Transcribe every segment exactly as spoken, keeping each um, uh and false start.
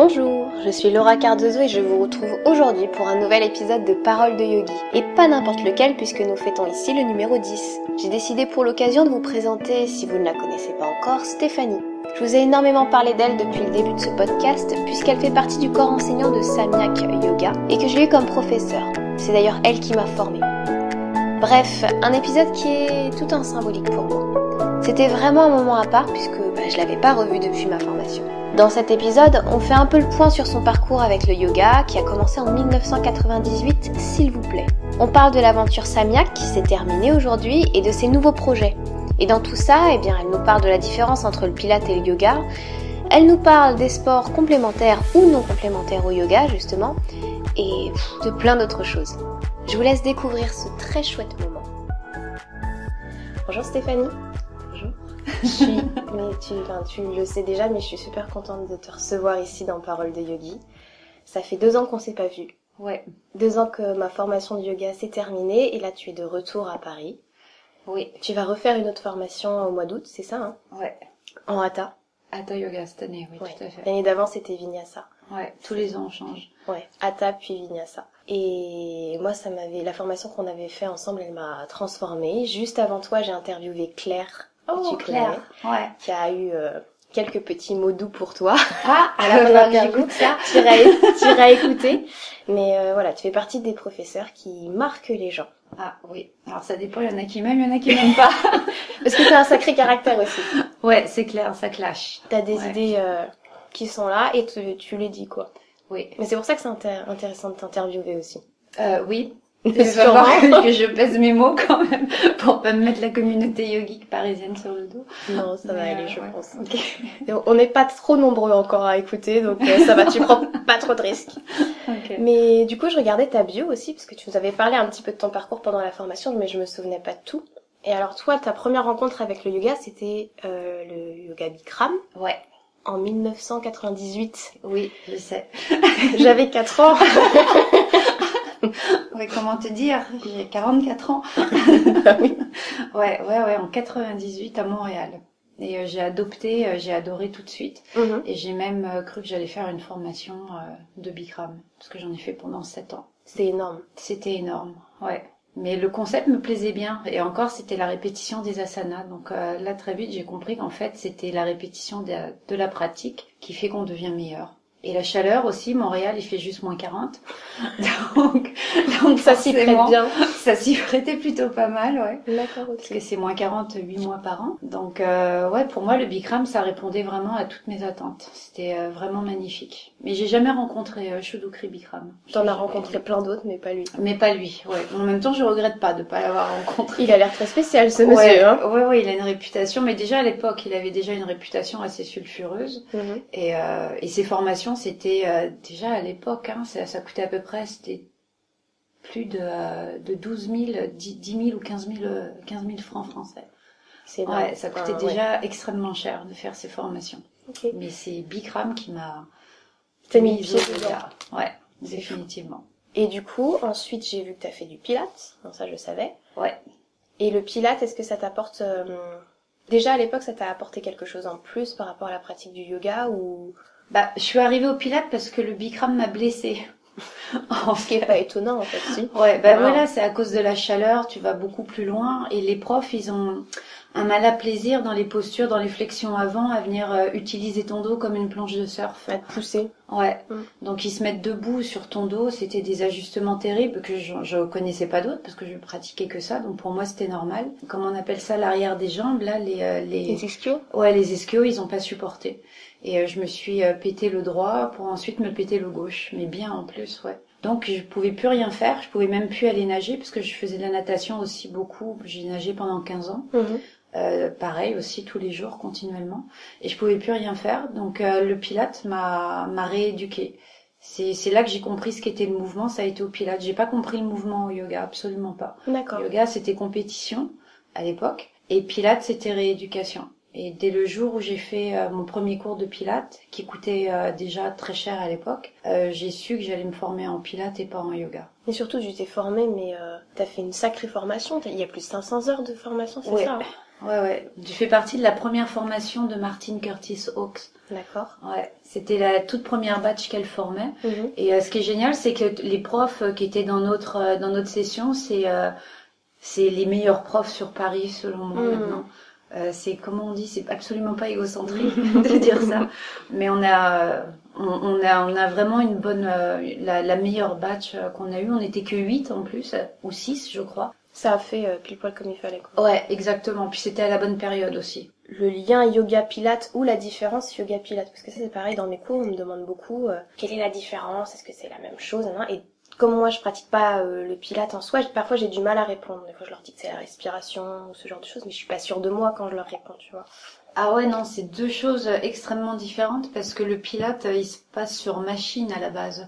Bonjour, je suis Laura Cardoso et je vous retrouve aujourd'hui pour un nouvel épisode de Paroles de Yogis. Et pas n'importe lequel puisque nous fêtons ici le numéro dix. J'ai décidé pour l'occasion de vous présenter, si vous ne la connaissez pas encore, Stéphanie. Je vous ai énormément parlé d'elle depuis le début de ce podcast puisqu'elle fait partie du corps enseignant de Samyak Yoga et que j'ai eu comme professeur. C'est d'ailleurs elle qui m'a formée. Bref, un épisode qui est tout un symbolique pour moi. C'était vraiment un moment à part puisque bah, je ne l'avais pas revue depuis ma formation. Dans cet épisode, on fait un peu le point sur son parcours avec le yoga qui a commencé en mille neuf cent quatre-vingt-dix-huit, s'il vous plaît. On parle de l'aventure Samyak qui s'est terminée aujourd'hui et de ses nouveaux projets. Et dans tout ça, eh bien, elle nous parle de la différence entre le pilate et le yoga, elle nous parle des sports complémentaires ou non complémentaires au yoga justement, et de plein d'autres choses. Je vous laisse découvrir ce très chouette moment. Bonjour Stéphanie. Bonjour. Je suis, mais tu, enfin, tu le sais déjà, mais je suis super contente de te recevoir ici dans Paroles de Yogi. Ça fait deux ans qu'on s'est pas vus. Ouais. Deux ans que ma formation de yoga s'est terminée, et là tu es de retour à Paris. Oui. Tu vas refaire une autre formation au mois d'août, c'est ça, hein? Ouais. En Atta. Atta Yoga cette année, oui, ouais. Tout à fait. L'année d'avant, c'était Vinyasa. Ouais, tous les ans, on change. Ouais, Atta puis Vinyasa. Et moi, ça m'avait, la formation qu'on avait fait ensemble, elle m'a transformée. Juste avant toi, j'ai interviewé Claire. Oh, que tu Claire. Connais, ouais. Qui a eu euh, quelques petits mots doux pour toi. Ah, à la fin de ça. Tu iras écouter. Mais euh, voilà, tu fais partie des professeurs qui marquent les gens. Ah oui, alors ça dépend, il y en a qui m'aiment, il y en a qui m'aiment pas. Parce que t'as un sacré caractère aussi. Ouais, c'est clair, ça clash. T'as des ouais. idées euh, qui sont là et tu, tu les dis quoi. Oui. Mais c'est pour ça que c'est intér- intéressant de t'interviewer aussi. Euh, oui. Il faut voir que je pèse mes mots quand même pour pas me mettre la communauté yogique parisienne sur le dos. Non, ça va mais aller, euh, je ouais. pense. Okay. On n'est pas trop nombreux encore à écouter, donc euh, ça va, tu prends pas trop de risques. Okay. Mais du coup, je regardais ta bio aussi, parce que tu nous avais parlé un petit peu de ton parcours pendant la formation, mais je me souvenais pas de tout. Et alors toi, ta première rencontre avec le yoga, c'était euh, le yoga Bikram. Ouais. En mille neuf cent quatre-vingt-dix-huit. Oui, je sais. J'avais quatre ans. Ouais, comment te dire, j'ai quarante-quatre ans. Bah oui. Ouais, ouais, ouais, en quatre-vingt-dix-huit à Montréal. Et euh, j'ai adopté, euh, j'ai adoré tout de suite. Mm-hmm. Et j'ai même euh, cru que j'allais faire une formation euh, de Bikram, parce que j'en ai fait pendant sept ans. C'était énorme. C'était énorme, ouais. Mais le concept me plaisait bien. Et encore, c'était la répétition des asanas. Donc euh, là, très vite, j'ai compris qu'en fait, c'était la répétition de, de la pratique qui fait qu'on devient meilleur. Et la chaleur aussi, Montréal, il fait juste moins quarante. Donc, donc ça s'y prête bien. Ça s'y prêtait plutôt pas mal, ouais. D'accord, ok. Parce que c'est moins quarante, huit mois par an. Donc, euh, ouais, pour moi, le Bikram, ça répondait vraiment à toutes mes attentes. C'était euh, vraiment magnifique. Mais j'ai jamais rencontré euh, Choudhury Bikram. T'en as rencontré plein d'autres, mais pas lui. Mais pas lui, ouais. En même temps, je regrette pas de pas l'avoir rencontré. Il a l'air très spécial, ce monsieur, ouais, hein. Ouais, ouais, il a une réputation. Mais déjà, à l'époque, il avait déjà une réputation assez sulfureuse. Mm-hmm. Et, euh, et ses formations, c'était euh, déjà à l'époque, hein, ça, ça coûtait à peu près, c'était plus de, euh, de douze mille, dix mille ou quinze mille, quinze mille francs français. C'est vrai. Ouais, ça coûtait ah, déjà ouais. extrêmement cher de faire ces formations. Okay. Mais c'est Bikram qui m'a T'as mis, mis pied déjà. Ouais, c'est définitivement. Fou. Et du coup, ensuite, j'ai vu que tu as fait du Pilates. Bon, ça, je savais. Ouais. Et le Pilates, est-ce que ça t'apporte... Euh, déjà, à l'époque, ça t'a apporté quelque chose en plus par rapport à la pratique du yoga ou... Bah, je suis arrivée au Pilates parce que le Bikram m'a blessée. En fait. Ce qui est pas étonnant, en fait, si. Ouais, bah wow. Voilà, c'est à cause de la chaleur, tu vas beaucoup plus loin, et les profs, ils ont un mal à plaisir dans les postures, dans les flexions avant, à venir euh, utiliser ton dos comme une planche de surf. À te pousser. Ouais. Mmh. Donc, ils se mettent debout sur ton dos, c'était des ajustements terribles que je, je connaissais pas d'autres, parce que je pratiquais que ça, donc pour moi, c'était normal. Comment on appelle ça, l'arrière des jambes, là, les, euh, les... Les ischios? Ouais, les ischios, ils ont pas supporté. Et je me suis pété le droit pour ensuite me péter le gauche, mais bien en plus, ouais. Donc je pouvais plus rien faire, je pouvais même plus aller nager parce que je faisais de la natation aussi beaucoup, j'ai nagé pendant quinze ans. Mmh. Euh, pareil aussi tous les jours continuellement et je pouvais plus rien faire. Donc euh, le Pilate m'a m'a rééduquée. C'est c'est là que j'ai compris ce qu'était le mouvement, ça a été au Pilate. J'ai pas compris le mouvement au yoga, absolument pas. D'accord. Le yoga c'était compétition à l'époque et Pilate c'était rééducation. Et dès le jour où j'ai fait euh, mon premier cours de Pilates, qui coûtait euh, déjà très cher à l'époque, euh, j'ai su que j'allais me former en Pilates et pas en yoga. Et surtout, tu t'es formée, mais euh, t'as fait une sacrée formation. Il y a plus de cinq cents heures de formation, c'est ouais. ça hein ouais, ouais. Je fais partie de la première formation de Martine Curtis-Hawkes. D'accord. Ouais, c'était la toute première batch qu'elle formait. Mmh. Et euh, ce qui est génial, c'est que les profs qui étaient dans notre euh, dans notre session, c'est euh, c'est les meilleurs profs sur Paris selon moi mmh. maintenant. Euh, c'est comment on dit, c'est absolument pas égocentrique de dire ça, mais on a on, on a on a vraiment une bonne euh, la, la meilleure batch qu'on a eue. On n'était que huit en plus ou six je crois. Ça a fait euh, pile poil comme il fallait quoi. Ouais, exactement. Puis c'était à la bonne période aussi. Le lien yoga pilate ou la différence yoga pilate, parce que ça c'est pareil, dans mes cours on me demande beaucoup euh, quelle est la différence, est-ce que c'est la même chose, hein, et comme moi je pratique pas euh, le pilate en soi, parfois j'ai du mal à répondre, des fois je leur dis que c'est la respiration ou ce genre de choses, mais je suis pas sûre de moi quand je leur réponds, tu vois. Ah ouais non, c'est deux choses extrêmement différentes, parce que le pilate il se passe sur machine à la base.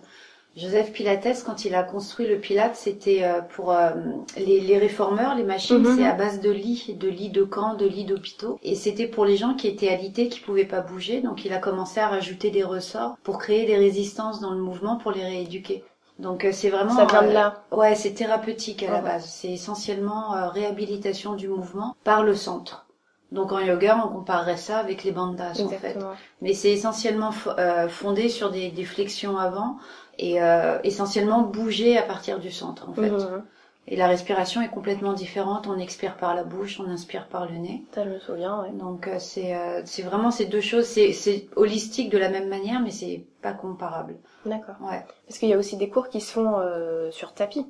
Joseph Pilates, quand il a construit le Pilate, c'était pour euh, les, les réformeurs, les machines, mm-hmm. c'est à base de lits, de lits de camps, de lits d'hôpitaux. Et c'était pour les gens qui étaient alités, qui pouvaient pas bouger. Donc il a commencé à rajouter des ressorts pour créer des résistances dans le mouvement pour les rééduquer. Donc c'est vraiment... Ça vient de là. Euh, ouais, c'est thérapeutique à oh, la base. Ouais. C'est essentiellement euh, réhabilitation du mouvement par le centre. Donc en yoga, on comparerait ça avec les bandhas. Exactement. En fait. Mais c'est essentiellement euh, fondé sur des, des flexions avant, et euh, essentiellement bouger à partir du centre en fait. Mmh. Et la respiration est complètement différente, on expire par la bouche, on inspire par le nez. Ça je me souviens, ouais. Donc euh, c'est euh, c'est vraiment ces deux choses, c'est c'est holistique de la même manière mais c'est pas comparable. D'accord. Ouais. Parce qu'il y a aussi des cours qui se font euh, sur tapis.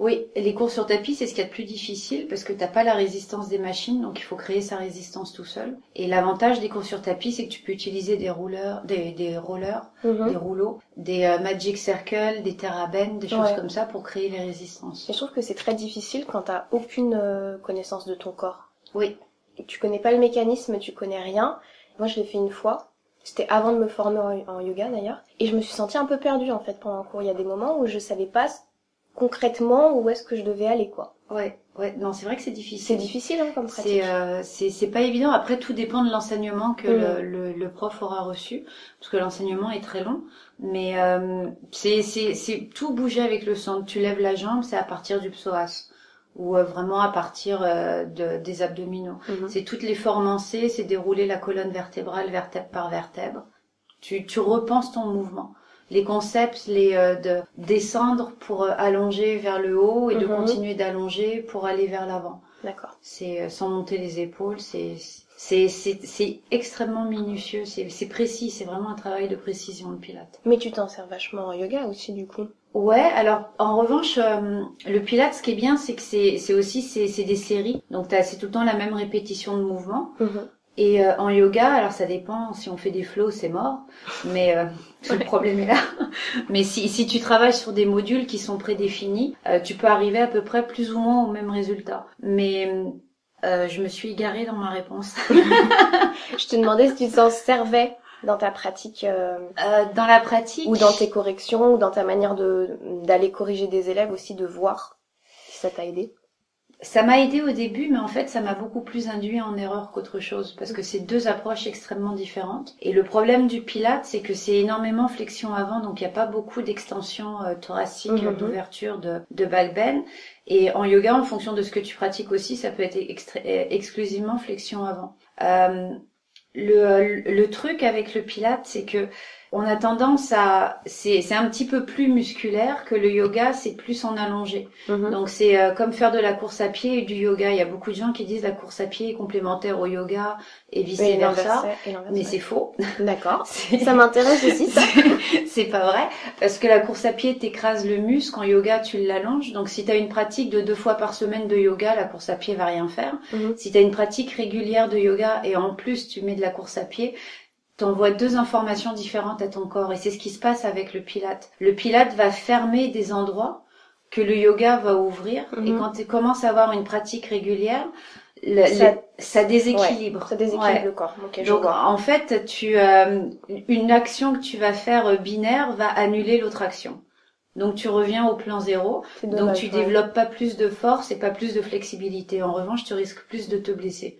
Oui, les cours sur tapis, c'est ce qu'il y a de plus difficile parce que t'as pas la résistance des machines, donc il faut créer sa résistance tout seul. Et l'avantage des cours sur tapis, c'est que tu peux utiliser des rouleurs, des, des rollers, mm-hmm. des rouleaux, des euh, magic circles, des terrabènes, des choses ouais. comme ça pour créer les résistances. Et je trouve que c'est très difficile quand t'as aucune euh, connaissance de ton corps. Oui. Et tu connais pas le mécanisme, tu connais rien. Moi, je l'ai fait une fois. C'était avant de me former en, en yoga d'ailleurs, et je me suis sentie un peu perdue en fait pendant le cours. Il y a des moments où je savais pas concrètement où est-ce que je devais aller quoi. Ouais, ouais, non, c'est vrai que c'est difficile. C'est difficile hein, comme pratique. C'est euh, c'est c'est pas évident, après tout dépend de l'enseignement que mmh. le, le le prof aura reçu parce que l'enseignement est très long, mais euh, c'est c'est c'est tout bouger avec le centre, tu lèves la jambe, c'est à partir du psoas ou euh, vraiment à partir euh, de des abdominaux. Mmh. C'est toutes les formes en C, c'est dérouler la colonne vertébrale vertèbre par vertèbre. Tu tu repenses ton mouvement. Les concepts, les euh, de descendre pour euh, allonger vers le haut et de mmh. continuer d'allonger pour aller vers l'avant. D'accord. C'est euh, sans monter les épaules, c'est c'est c'est c'est extrêmement minutieux, c'est c'est précis, c'est vraiment un travail de précision le Pilate. Mais tu t'en sers vachement en yoga aussi du coup. Ouais, alors en revanche euh, le Pilate, ce qui est bien, c'est que c'est c'est aussi c'est c'est des séries, donc t'as c'est tout le temps la même répétition de mouvement. Mmh. Et euh, en yoga, alors ça dépend, si on fait des flows, c'est mort, mais euh, tout ouais. le problème est là. Mais si si tu travailles sur des modules qui sont prédéfinis, euh, tu peux arriver à peu près plus ou moins au même résultat. Mais euh, je me suis égarée dans ma réponse. Je te demandais si tu t'en servais dans ta pratique. Euh, euh, dans la pratique. Ou dans tes corrections, ou dans ta manière de d'aller corriger des élèves aussi, de voir si ça t'a aidé. Ça m'a aidé au début, mais en fait, ça m'a beaucoup plus induit en erreur qu'autre chose, parce que c'est deux approches extrêmement différentes. Et le problème du Pilate, c'est que c'est énormément flexion avant, donc il n'y a pas beaucoup d'extension euh, thoracique, mm-hmm. d'ouverture, de, de back bend. Et en yoga, en fonction de ce que tu pratiques aussi, ça peut être extra- exclusivement flexion avant. Euh, le, le truc avec le Pilate, c'est que on a tendance à, c'est, c'est un petit peu plus musculaire que le yoga, c'est plus en allongé. Mmh. Donc c'est euh, comme faire de la course à pied et du yoga. Il y a beaucoup de gens qui disent la course à pied est complémentaire au yoga et vice oui, versa, mais ouais. c'est faux. D'accord. C'est... Ça m'intéresse aussi. Ça. c'est... c'est pas vrai, parce que la course à pied t'écrase le muscle, en yoga tu l'allonges. Donc si t'as une pratique de deux fois par semaine de yoga, la course à pied va rien faire. Mmh. Si t'as une pratique régulière de yoga et en plus tu mets de la course à pied, t'envoies deux informations différentes à ton corps, et c'est ce qui se passe avec le Pilate. Le Pilate va fermer des endroits que le yoga va ouvrir, mm-hmm. et quand tu commences à avoir une pratique régulière, le, ça, le, ça déséquilibre. Ouais, ça déséquilibre ouais. le corps. Okay, donc en fait, tu euh, une action que tu vas faire binaire va annuler l'autre action. Donc tu reviens au plan zéro, c'est donc dommage, tu ouais. développes pas plus de force et pas plus de flexibilité. En revanche, tu risques plus de te blesser.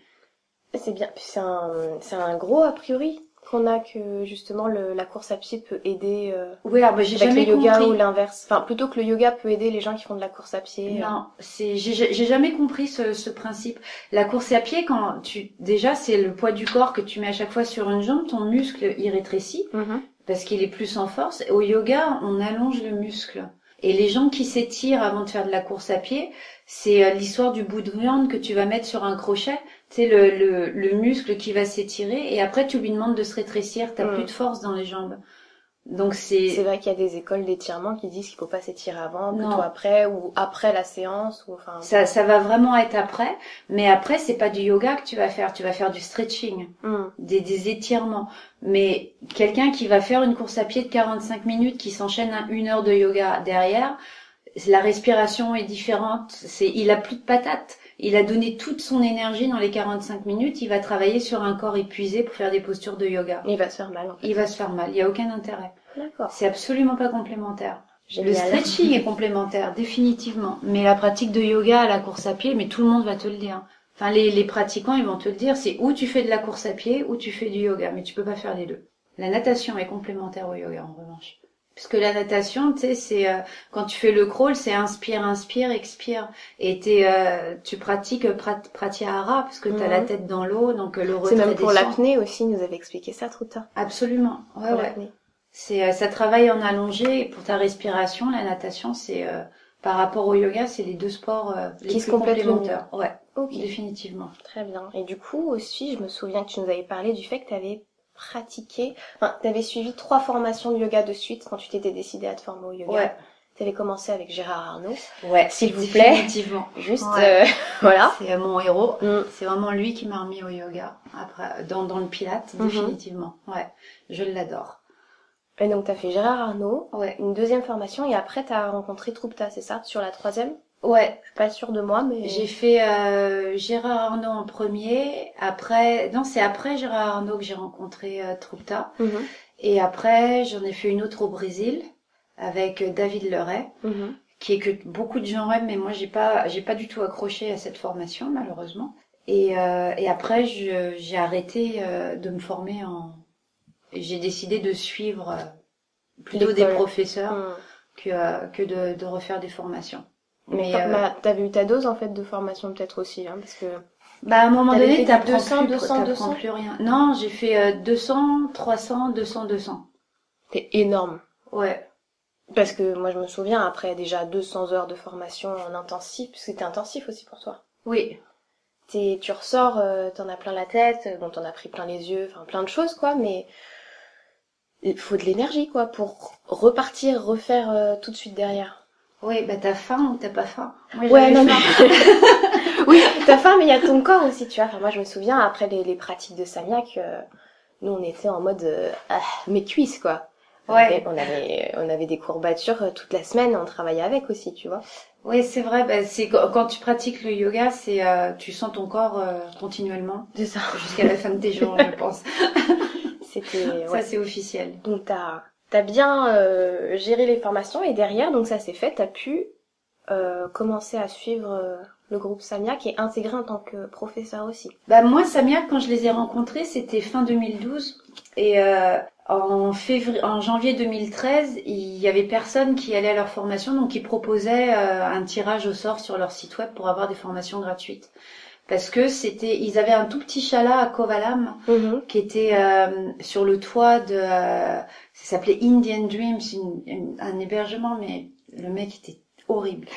C'est bien, c'est un, c'est un gros a priori. qu'on a que justement le, la course à pied peut aider euh, ouais, ah bah, j'ai jamais le yoga compris. Ou l'inverse. Enfin, plutôt que le yoga peut aider les gens qui font de la course à pied. Non, c'est j'ai, j'ai jamais compris ce, ce principe. La course à pied, quand tu déjà c'est le poids du corps que tu mets à chaque fois sur une jambe, ton muscle il rétrécit mm-hmm. parce qu'il est plus en force. Au yoga, on allonge le muscle. Et les gens qui s'étirent avant de faire de la course à pied, c'est l'histoire du bout de viande que tu vas mettre sur un crochet. C'est le, le, le muscle qui va s'étirer et après tu lui demandes de se rétrécir. T'as mmh. plus de force dans les jambes. Donc c'est... C'est vrai qu'il y a des écoles d'étirement qui disent qu'il faut pas s'étirer avant, plutôt après ou après la séance. Ou enfin... ça, ça va vraiment être après. Mais après, c'est pas du yoga que tu vas faire. Tu vas faire du stretching, mmh. des, des étirements. Mais quelqu'un qui va faire une course à pied de quarante-cinq minutes, qui s'enchaîne à une heure de yoga derrière, la respiration est différente. C'est, il a plus de patates. Il a donné toute son énergie dans les quarante-cinq minutes. Il va travailler sur un corps épuisé pour faire des postures de yoga. Il va se faire mal. En fait. Il va se faire mal. Il n'y a aucun intérêt. D'accord. C'est absolument pas complémentaire. Génial. Le stretching est complémentaire, définitivement. Mais la pratique de yoga à la course à pied, mais tout le monde va te le dire. Enfin, les, les pratiquants, ils vont te le dire. C'est ou tu fais de la course à pied ou tu fais du yoga. Mais tu peux pas faire les deux. La natation est complémentaire au yoga, en revanche. Parce que la natation, tu sais, c'est euh, quand tu fais le crawl, c'est inspire, inspire, expire. Et t'es, euh, tu pratiques prat, pratyahara parce que t'as mmh. la tête dans l'eau, donc le retrait. C'est même pour l'apnée aussi, nous avait expliqué ça, Trupta. Absolument, ouais, pour ouais. L'apnée. C'est, euh, ça travaille en allongé et pour ta respiration. La natation, c'est euh, par rapport au yoga, c'est les deux sports euh, les qui plus se complémentaires. Ouais, okay. Définitivement. Très bien. Et du coup aussi, je me souviens que tu nous avais parlé du fait que t'avais pratiqué, enfin, t'avais suivi trois formations de yoga de suite quand tu t'étais décidée à te former au yoga. Ouais. T'avais commencé avec Gérard Arnaud. Ouais. S'il vous plaît. Définitivement. Juste, ouais. euh, voilà. C'est mon héros. Mm. C'est vraiment lui qui m'a remis au yoga. Après, dans, dans le Pilates, mm-hmm. définitivement. Ouais. Je l'adore. Et donc, t'as fait Gérard Arnaud. Ouais. Une deuxième formation et après, t'as rencontré Trupta, c'est ça? Sur la troisième? Ouais, je suis pas sûre de moi, mais... J'ai fait euh, Gérard Arnaud en premier, après... Non, c'est après Gérard Arnaud que j'ai rencontré euh, Trupta. Mm-hmm. Et après, j'en ai fait une autre au Brésil, avec David Leray, mm-hmm. qui est que beaucoup de gens aiment, mais moi, j'ai pas, j'ai pas du tout accroché à cette formation, malheureusement. Et, euh, et après, je, j'ai arrêté euh, de me former en... J'ai décidé de suivre euh, plutôt L'école. des professeurs mm. que, euh, que de, de refaire des formations. Mais euh... bah, t'avais eu ta dose en fait de formation peut-être aussi, hein, parce que bah à un moment donné t'apprends deux cents, plus, deux cents, t'apprends deux cents. plus rien. Non, j'ai fait euh, deux cents, trois cents, deux cents, deux cents. C'est énorme. Ouais. Parce que moi je me souviens après déjà deux cents heures de formation en intensif, parce que c'était intensif aussi pour toi. Oui. T'es, tu ressors, euh, t'en as plein la tête, bon t'en as pris plein les yeux, enfin plein de choses quoi, mais il faut de l'énergie quoi pour repartir, refaire euh, tout de suite derrière. Oui, bah t'as faim ou t'as pas faim. Moi, ouais, non, faim. Mais... oui, t'as faim, mais il y a ton corps aussi, tu vois. Enfin, moi, je me souviens, après les, les pratiques de Samyak, euh, nous, on était en mode euh, ah, mes cuisses, quoi. On ouais. Avait, on, avait, on avait des courbatures euh, toute la semaine, on travaillait avec aussi, tu vois. Oui, c'est vrai. Bah, c'est quand tu pratiques le yoga, c'est euh, tu sens ton corps euh, continuellement. C'est ça. Jusqu'à la fin de tes jours, je pense. C'était. Ouais. Ça, c'est officiel. Donc t'as... T'as bien euh, géré les formations et derrière, donc ça s'est fait, t'as pu euh, commencer à suivre euh, le groupe Samyak et intégrer en tant que professeur aussi. Bah moi, Samyak, quand je les ai rencontrés, c'était fin deux mille douze et euh, en, février, en janvier deux mille treize, il y avait personne qui allait à leur formation, donc ils proposaient euh, un tirage au sort sur leur site web pour avoir des formations gratuites. Parce que c'était, ils avaient un tout petit chalet à Kovalam mmh. qui était euh, sur le toit de, euh, ça s'appelait Indian Dreams, une, une, un hébergement, mais le mec était horrible.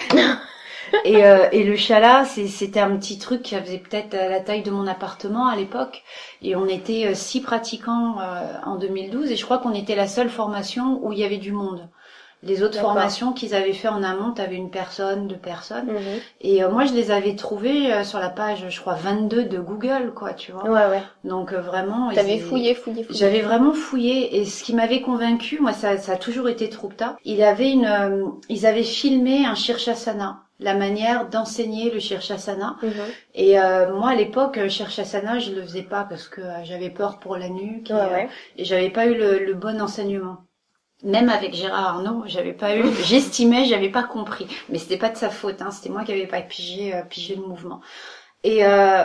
et, euh, et le chalet, c'est, c'était un petit truc qui faisait peut-être la taille de mon appartement à l'époque. Et on était six pratiquants euh, en deux mille douze et je crois qu'on était la seule formation où il y avait du monde. Les autres D'accord. formations qu'ils avaient fait en amont, t'avais une personne, deux personnes. Mmh. Et euh, moi, je les avais trouvées euh, sur la page, je crois, vingt-deux de Google, quoi, tu vois. Ouais, ouais. Donc, euh, vraiment... T'avais fouillé, fouillé, fouillé. J'avais vraiment fouillé. Et ce qui m'avait convaincue, moi, ça, ça a toujours été Trupta. Il avait une, euh, ils avaient filmé un shir shasana, la manière d'enseigner le shir shasana. Mmh. Et euh, moi, à l'époque, shir shasana, je le faisais pas parce que euh, j'avais peur pour la nuque. Ouais, et, ouais. Euh, et j'avais pas eu le, le bon enseignement. Même avec Gérard Arnaud, j'avais pas eu, j'estimais, j'avais pas compris. Mais c'était pas de sa faute, hein. C'était moi qui n'avais pas pigé, euh, pigé le mouvement. Et euh,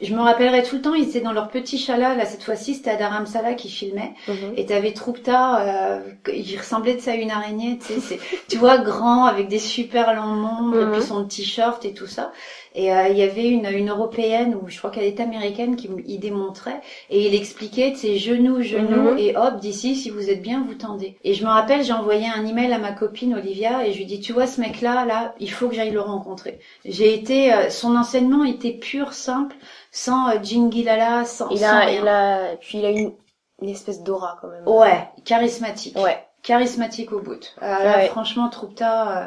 je me rappellerai tout le temps, ils étaient dans leur petit chalat, là cette fois-ci c'était à Dharamsala qui filmait, mmh. et t'avais Trupta, euh, il ressemblait de ça à une araignée, tu sais, tu vois, grand, avec des super longs membres, mmh. et puis son petit short et tout ça. Et euh, il y avait une, une européenne, ou je crois qu'elle est américaine, qui y démontrait, et il expliquait de ses genoux, genoux, mmh. et hop, d'ici, si vous êtes bien, vous tendez. Et je me rappelle, j'ai envoyé un email à ma copine Olivia, et je lui dis, tu vois, ce mec-là, là, il faut que j'aille le rencontrer. J'ai été, euh, son enseignement était pur, simple, sans euh, jingilala, sans, il a, sans rien. Il a, puis il a une, une espèce d'aura quand même. Ouais, charismatique. Ouais. Charismatique au bout. Euh, ouais. Là, franchement, Trupta... Euh,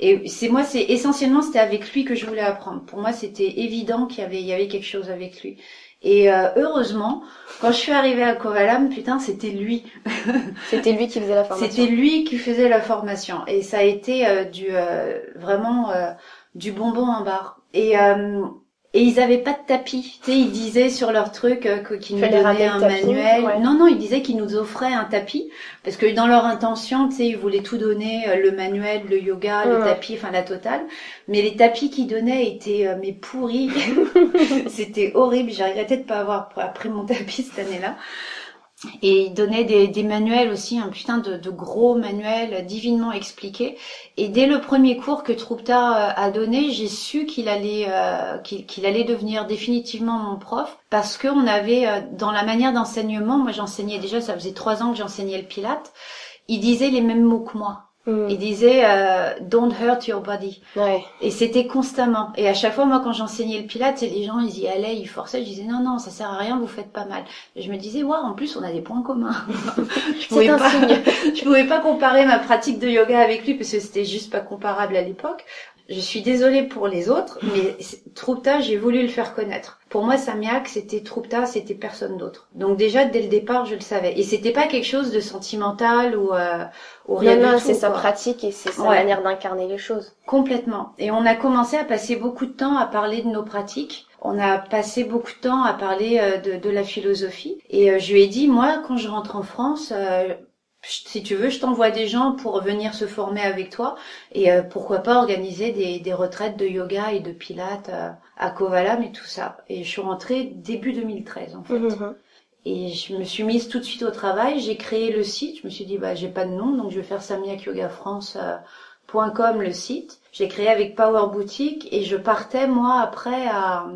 Et c'est moi, c'est essentiellement c'était avec lui que je voulais apprendre. Pour moi, c'était évident qu'il y avait, il y avait quelque chose avec lui. Et euh, heureusement, quand je suis arrivée à Kovalam, putain, c'était lui. C'était lui qui faisait la formation. C'était lui qui faisait la formation. Et ça a été euh, du euh, vraiment euh, du bonbon en barre. Et euh, et ils avaient pas de tapis. Tu sais, ils disaient sur leur truc euh, qu'ils nous donnaient un tapis, manuel. Ouais. Non, non, ils disaient qu'ils nous offraient un tapis. Parce que dans leur intention, tu sais, ils voulaient tout donner, euh, le manuel, le yoga, mmh. le tapis, enfin la totale. Mais les tapis qu'ils donnaient étaient, euh, mais pourris. C'était horrible. J'ai regretté de pas avoir pris mon tapis cette année-là. Et ils donnaient des, des manuels aussi, un putain de, de gros manuels divinement expliqués. Et dès le premier cours que Trupta a donné, j'ai su qu'il allait, euh, qu'il, qu'il allait devenir définitivement mon prof. Parce que on avait, dans la manière d'enseignement, moi j'enseignais déjà, ça faisait trois ans que j'enseignais le Pilate, il disait les mêmes mots que moi. Mm. Il disait euh, don't hurt your body. Ouais. Et c'était constamment. Et à chaque fois, moi, quand j'enseignais le Pilates, les gens ils y allaient, ils forçaient. Je disais non, non, ça sert à rien, vous faites pas mal. Et je me disais waouh, en plus on a des points communs. je pouvais pas, je pouvais pas comparer ma pratique de yoga avec lui parce que c'était juste pas comparable à l'époque. Je suis désolée pour les autres, mais Trupta, j'ai voulu le faire connaître. Pour moi, Samyak, c'était Trupta, c'était personne d'autre. Donc déjà, dès le départ, je le savais. Et c'était pas quelque chose de sentimental ou, euh, ou rien non, non, du tout. C'est sa pratique et c'est sa ouais. manière d'incarner les choses. Complètement. Et on a commencé à passer beaucoup de temps à parler de nos pratiques. On a passé beaucoup de temps à parler euh, de, de la philosophie. Et euh, je lui ai dit, moi, quand je rentre en France... Euh, si tu veux, je t'envoie des gens pour venir se former avec toi et euh, pourquoi pas organiser des, des retraites de yoga et de pilates euh, à Kovalam et tout ça. Et je suis rentrée début deux mille treize en fait. Mm-hmm. Et je me suis mise tout de suite au travail, j'ai créé le site, je me suis dit bah j'ai pas de nom donc je vais faire samyak yoga france point com le site. J'ai créé avec Power Boutique et je partais moi après à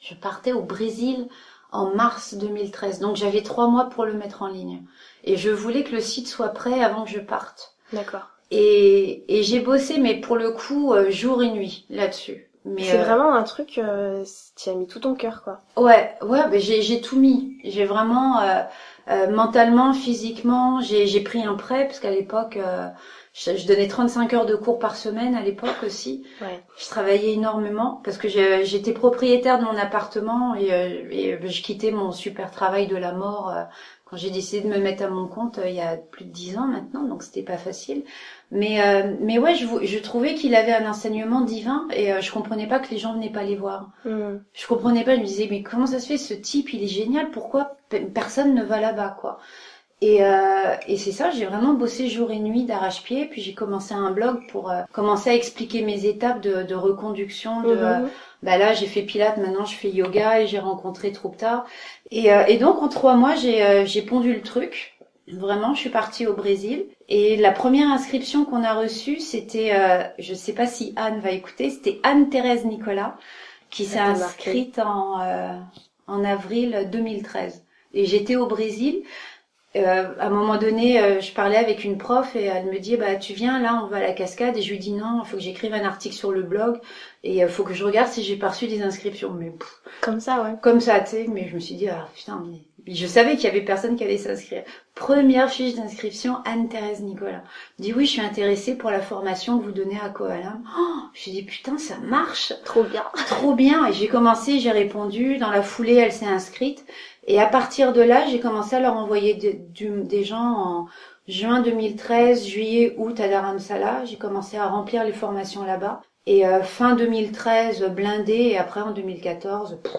je partais au Brésil en mars deux mille treize. Donc j'avais trois mois pour le mettre en ligne. Et je voulais que le site soit prêt avant que je parte. D'accord. Et, et j'ai bossé, mais pour le coup, euh, jour et nuit là-dessus. Mais c'est euh... vraiment un truc, euh, tu as mis tout ton cœur, quoi. Ouais, ouais, bah, j'ai, j'ai tout mis. J'ai vraiment, euh, euh, mentalement, physiquement, j'ai, j'ai pris un prêt, parce qu'à l'époque, euh, je, je donnais trente-cinq heures de cours par semaine à l'époque aussi. Ouais. Je travaillais énormément, parce que j'ai, j'étais propriétaire de mon appartement, et, euh, et je quittais mon super travail de la mort, euh, quand j'ai décidé de me mettre à mon compte euh, il y a plus de dix ans maintenant, donc c'était pas facile. Mais euh, mais ouais, je, je trouvais qu'il avait un enseignement divin et euh, je comprenais pas que les gens venaient pas les voir. Mmh. Je comprenais pas, je me disais mais comment ça se fait ce type, il est génial, pourquoi personne ne va là-bas quoi. Et euh, et c'est ça, j'ai vraiment bossé jour et nuit d'arrache-pied, puis j'ai commencé un blog pour euh, commencer à expliquer mes étapes de, de reconduction de mmh. euh, bah là j'ai fait pilates, maintenant je fais yoga et j'ai rencontré Trupta. Et, euh, et donc en trois mois j'ai, euh, j'ai pondu le truc. Vraiment, je suis partie au Brésil. Et la première inscription qu'on a reçue, c'était, euh, je sais pas si Anne va écouter, c'était Anne-Thérèse Nicolas qui s'est inscrite en, euh, en avril deux mille treize. Et j'étais au Brésil. Euh, à un moment donné, euh, je parlais avec une prof et elle me dit bah tu viens là, on va à la cascade. Et je lui dis non, il faut que j'écrive un article sur le blog et il euh, faut que je regarde si j'ai pas reçu des inscriptions. Mais pff, comme ça, ouais. Comme ça, tu sais. Mais je me suis dit ah putain, mais je savais qu'il y avait personne qui allait s'inscrire. Première fiche d'inscription, Anne-Thérèse Nicolas. Je dis oui, je suis intéressée pour la formation que vous donnez à Kovalam. Oh, je dis putain, ça marche. Trop bien. Trop bien. Et j'ai commencé, j'ai répondu. Dans la foulée, elle s'est inscrite. Et à partir de là, j'ai commencé à leur envoyer de, de, des gens en juin deux mille treize, juillet, août à Dharamsala. J'ai commencé à remplir les formations là-bas. Et euh, fin deux mille treize, blindé. Et après, en deux mille quatorze... Pff.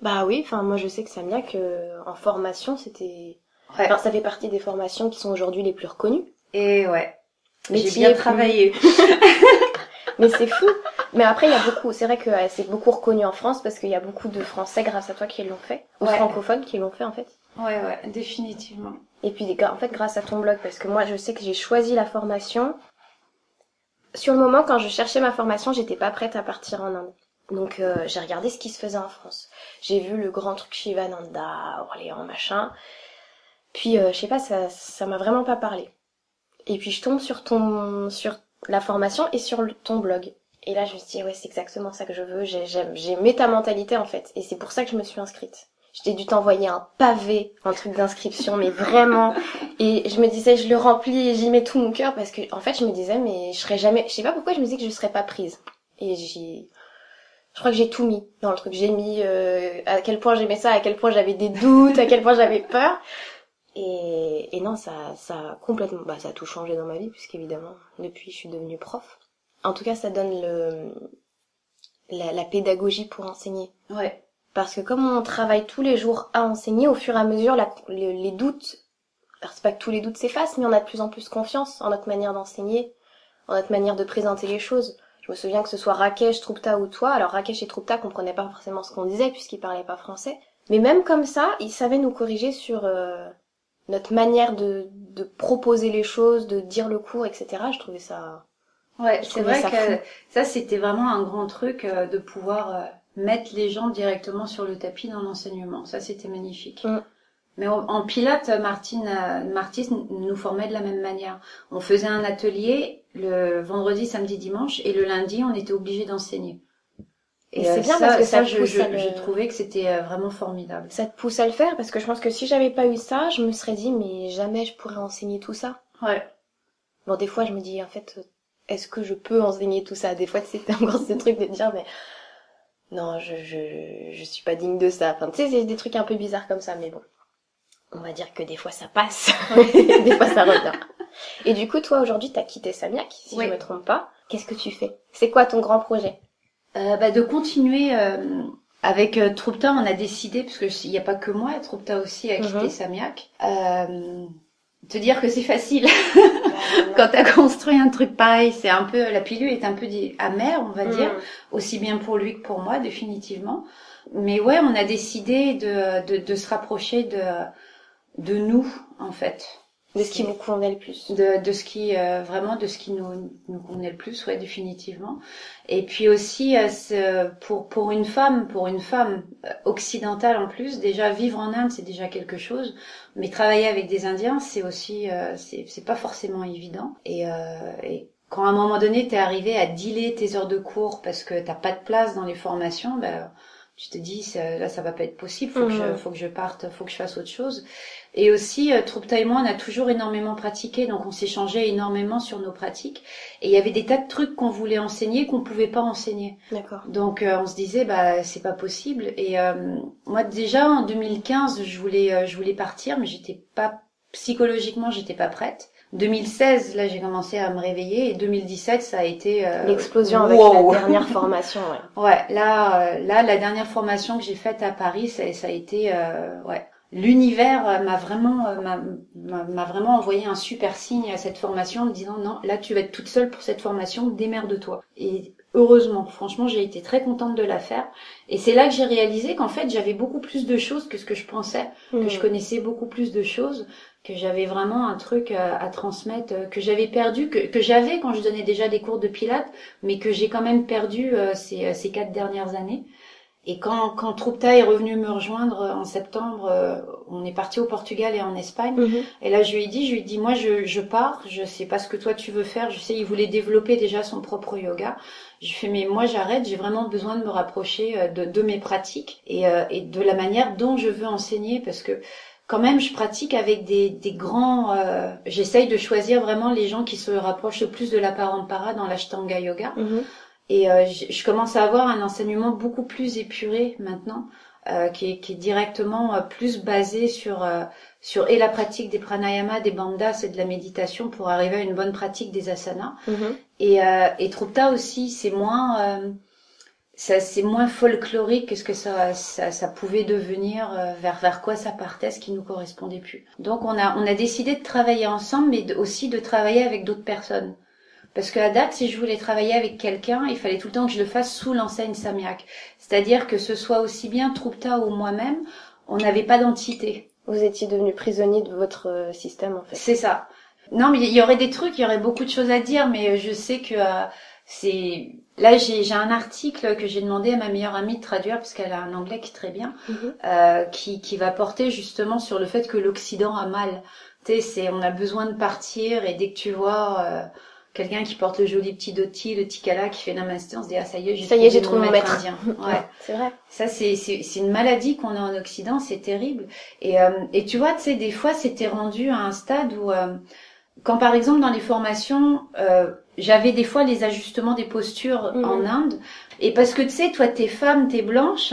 Bah oui, enfin moi je sais que Samyak, euh, en formation, c'était... Ouais. Enfin, ça fait partie des formations qui sont aujourd'hui les plus reconnues. Et ouais, mais j'ai bien travaillé. Mais c'est fou. Mais après, il y a beaucoup, c'est vrai que euh, c'est beaucoup reconnu en France parce qu'il y a beaucoup de Français, grâce à toi, qui l'ont fait, ou ouais. francophones qui l'ont fait, en fait. Ouais, ouais, définitivement. Et puis, en fait, grâce à ton blog, parce que moi, je sais que j'ai choisi la formation. Sur le moment, quand je cherchais ma formation, j'étais pas prête à partir en Inde. Donc, euh, j'ai regardé ce qui se faisait en France. J'ai vu le grand truc Shivananda, Orléans, machin. Puis, euh, je sais pas, ça, ça m'a vraiment pas parlé. Et puis, je tombe sur ton, sur la formation et sur le, ton blog. Et là, je me suis dit, ouais, c'est exactement ça que je veux. J'ai, j'aime, j'ai aimé ta mentalité, en fait. Et c'est pour ça que je me suis inscrite. J'ai dû t'envoyer un pavé, un truc d'inscription, mais vraiment. Et je me disais, je le remplis et j'y mets tout mon cœur parce que, en fait, je me disais, mais je serais jamais, je sais pas pourquoi je me disais que je serais pas prise. Et j'ai, je crois que j'ai tout mis dans le truc. J'ai mis, euh, à quel point j'aimais ça, à quel point j'avais des doutes, à quel point j'avais peur. Et, et non, ça, ça a complètement, bah, ça a tout changé dans ma vie puisqu'évidemment, depuis, je suis devenue prof. En tout cas, ça donne le, la, la pédagogie pour enseigner. Ouais. Parce que comme on travaille tous les jours à enseigner, au fur et à mesure, la, les, les doutes, alors c'est pas que tous les doutes s'effacent, mais on a de plus en plus confiance en notre manière d'enseigner, en notre manière de présenter les choses. Je me souviens que ce soit Rakesh, Trupta ou toi, alors Rakesh et Trupta comprenaient pas forcément ce qu'on disait puisqu'ils parlaient pas français, mais même comme ça, ils savaient nous corriger sur euh, notre manière de, de proposer les choses, de dire le cours, et cetera. Je trouvais ça... Ouais, c'est vrai ça que fou. Ça c'était vraiment un grand truc euh, de pouvoir... Euh... mettre les gens directement sur le tapis dans l'enseignement. Ça, c'était magnifique. Mm. Mais on, en pilates, Martine, Martine nous formait de la même manière. On faisait un atelier le vendredi, samedi, dimanche, et le lundi, on était obligés d'enseigner. Et, et c'est euh, bien ça, parce que ça, ça je, je, le... je trouvais que c'était vraiment formidable. Ça te pousse à le faire, parce que je pense que si j'avais pas eu ça, je me serais dit, mais jamais je pourrais enseigner tout ça. Ouais. Bon, des fois, je me dis, en fait, est-ce que je peux enseigner tout ça? Des fois, c'est encore ce truc de dire, mais... non, je, je, je suis pas digne de ça. Enfin, tu sais, c'est des trucs un peu bizarres comme ça, mais bon. On va dire que des fois, ça passe. Des fois, ça revient. Et du coup, toi, aujourd'hui, t'as quitté Samyak, si oui. je me trompe pas. Qu'est-ce que tu fais? C'est quoi ton grand projet? Euh, bah, de continuer, euh, avec euh, Trupta, on a décidé, parce que il y a pas que moi, Trupta aussi a quitté mm-hmm. Samyak. Euh, te dire que c'est facile. Quand t'as construit un truc pareil, c'est un peu, la pilule est un peu amère, on va mmh. dire, aussi bien pour lui que pour moi, définitivement. Mais ouais, on a décidé de, de, de se rapprocher de, de nous, en fait. De ce qui nous convenait le plus. De, de ce qui, euh, vraiment, de ce qui nous, nous convenait le plus, ouais, définitivement. Et puis aussi, euh, pour, pour une femme, pour une femme occidentale en plus, déjà vivre en Inde, c'est déjà quelque chose. Mais travailler avec des Indiens, c'est aussi, euh, c'est, c'est pas forcément évident. Et, euh, et quand à un moment donné, t'es arrivé à dealer tes heures de cours parce que t'as pas de place dans les formations, bah, tu te dis, ça, là, ça va pas être possible, faut, mmh. que je, faut que je parte, faut que je fasse autre chose. Et aussi, Trupta et moi, on a toujours énormément pratiqué, donc on s'échangeait énormément sur nos pratiques. Et il y avait des tas de trucs qu'on voulait enseigner, qu'on pouvait pas enseigner. D'accord. Donc, euh, on se disait, bah, c'est pas possible. Et euh, moi, déjà, en deux mille quinze, je voulais, euh, je voulais partir, mais j'étais pas, psychologiquement, j'étais pas prête. deux mille seize, là, j'ai commencé à me réveiller, et deux mille dix-sept, ça a été euh, l'explosion avec wow. la dernière formation. Ouais. Ouais, là, euh, là, la dernière formation que j'ai faite à Paris, ça, ça a été, euh, ouais, l'univers m'a vraiment, m'a, m'a vraiment envoyé un super signe à cette formation en me disant non, là, tu vas être toute seule pour cette formation, démerde-toi. Et heureusement, franchement, j'ai été très contente de la faire. Et c'est là que j'ai réalisé qu'en fait, j'avais beaucoup plus de choses que ce que je pensais, mmh. que je connaissais beaucoup plus de choses, que j'avais vraiment un truc à, à transmettre, que j'avais perdu, que, que j'avais quand je donnais déjà des cours de pilates, mais que j'ai quand même perdu euh, ces, ces quatre dernières années. Et quand, quand Trupta est revenu me rejoindre en septembre, euh, on est parti au Portugal et en Espagne. Mm-hmm. Et là, je lui ai dit, je lui ai dit, moi, je, je pars, je sais pas ce que toi tu veux faire. Je sais, il voulait développer déjà son propre yoga. Je fais, mais moi, j'arrête, j'ai vraiment besoin de me rapprocher de, de mes pratiques et, euh, et de la manière dont je veux enseigner parce que, quand même, je pratique avec des, des grands... Euh, j'essaye de choisir vraiment les gens qui se rapprochent le plus de la parampara dans l'ashtanga yoga. Mm-hmm. Et euh, je, je commence à avoir un enseignement beaucoup plus épuré maintenant, euh, qui, est, qui est directement euh, plus basé sur, euh, sur et la pratique des pranayama, des bandhas et de la méditation pour arriver à une bonne pratique des asanas. Mm-hmm. Et, euh, et Trupta aussi, c'est moins... Euh, Ça, c'est moins folklorique que ce que ça, ça, ça pouvait devenir, euh, vers, vers quoi ça partait, ce qui nous correspondait plus. Donc, on a, on a décidé de travailler ensemble, mais de, aussi de travailler avec d'autres personnes. Parce qu'à date, si je voulais travailler avec quelqu'un, il fallait tout le temps que je le fasse sous l'enseigne Samyak. C'est-à-dire que ce soit aussi bien Trupta ou moi-même, on n'avait pas d'entité. Vous étiez devenu prisonnier de votre système, en fait. C'est ça. Non, mais il y aurait des trucs, il y aurait beaucoup de choses à dire, mais je sais que euh, c'est... Là, j'ai, j'ai un article que j'ai demandé à ma meilleure amie de traduire, parce qu'elle a un anglais qui est très bien, mmh. euh, qui, qui va porter justement sur le fait que l'Occident a mal. Tu sais, on a besoin de partir, et dès que tu vois... Euh, quelqu'un qui porte le joli petit doti, le petit kala, qui fait namasté, on se dit « Ah, ça y est, j'ai trouvé, j'ai trouvé mon maître indien. » Ouais. C'est vrai. Ça, c'est, c'est, c'est une maladie qu'on a en Occident, c'est terrible. Et, euh, et tu vois, tu sais, des fois, c'était rendu à un stade où, euh, quand par exemple, dans les formations, euh, j'avais des fois les ajustements des postures mmh. en Inde, et parce que tu sais, toi, t'es femme, t'es blanche,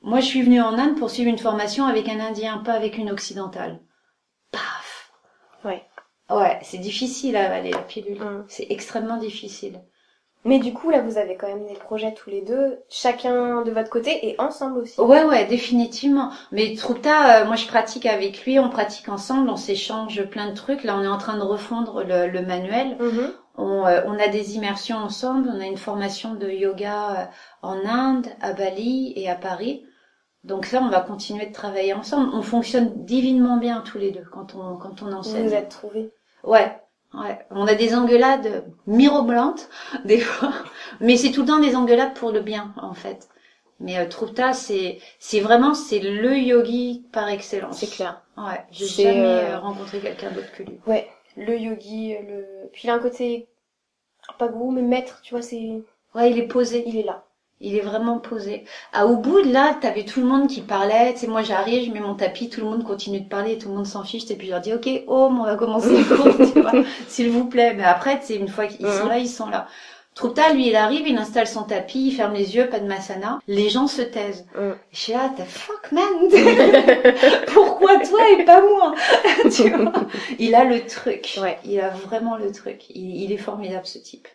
moi, je suis venue en Inde pour suivre une formation avec un Indien, pas avec une Occidentale. Paf ! Ouais. Ouais, c'est difficile à avaler la pilule. Mmh. C'est extrêmement difficile. Mais du coup, là, vous avez quand même des projets tous les deux, chacun de votre côté et ensemble aussi. Ouais, ouais, définitivement. Mais Trupta, euh, moi, je pratique avec lui, on pratique ensemble, on s'échange plein de trucs. Là, on est en train de refondre le, le manuel. Mmh. On, euh, on a des immersions ensemble. On a une formation de yoga en Inde, à Bali et à Paris. Donc ça, on va continuer de travailler ensemble. On fonctionne divinement bien tous les deux quand on quand on enseigne. Vous vous êtes trouvés. Ouais, ouais. On a des engueulades mirobolantes des fois, mais c'est tout le temps des engueulades pour le bien en fait. Mais euh, Trupta, c'est c'est vraiment c'est le yogi par excellence. C'est clair. Ouais. J'ai c'est jamais euh... rencontré quelqu'un d'autre que lui. Ouais. Le yogi, le puis il a un côté pas gourou mais maître, tu vois, c'est. Ouais, il est posé. Il est là. Il est vraiment posé. À Ubud, là, t'avais tout le monde qui parlait. Tu sais, moi, j'arrive, je mets mon tapis, tout le monde continue de parler, tout le monde s'en fiche. Et puis, je leur dis, OK, oh, on va commencer le cours, tu vois, s'il vous plaît. Mais après, tu sais, une fois qu'ils sont là, ils sont là. Trupta, lui, il arrive, il installe son tapis, il ferme les yeux, pas de masana. Les gens se taisent. Mm. Je suis là, t'as fuck, man. Pourquoi toi et pas moi? Tu vois, il a le truc. Ouais. Il a vraiment le truc. Il, il est formidable, ce type.